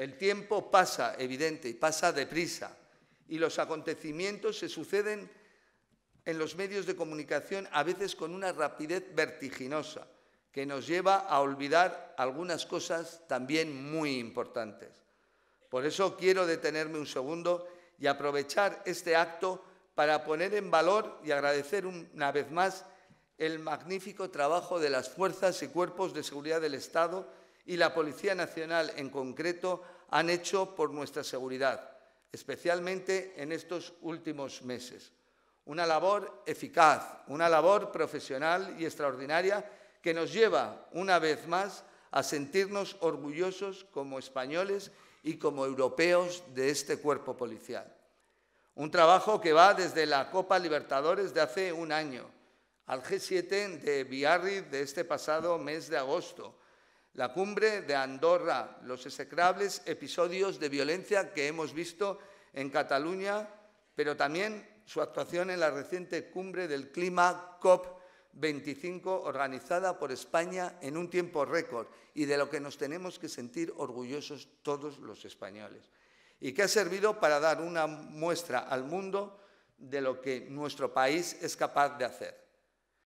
El tiempo pasa, evidente, y pasa deprisa, y los acontecimientos se suceden en los medios de comunicación a veces con una rapidez vertiginosa que nos lleva a olvidar algunas cosas también muy importantes. Por eso quiero detenerme un segundo y aprovechar este acto para poner en valor y agradecer una vez más el magnífico trabajo de las fuerzas y cuerpos de seguridad del Estado y la Policía Nacional en concreto han hecho por nuestra seguridad, especialmente en estos últimos meses. Una labor eficaz, una labor profesional y extraordinaria que nos lleva, una vez más, a sentirnos orgullosos como españoles y como europeos de este cuerpo policial. Un trabajo que va desde la Copa Libertadores de hace un año, al G7 de Biarritz de este pasado mes de agosto, la cumbre de Andorra, los execrables episodios de violencia que hemos visto en Cataluña, pero también su actuación en la reciente cumbre del clima COP25 organizada por España en un tiempo récord y de lo que nos tenemos que sentir orgullosos todos los españoles y que ha servido para dar una muestra al mundo de lo que nuestro país es capaz de hacer.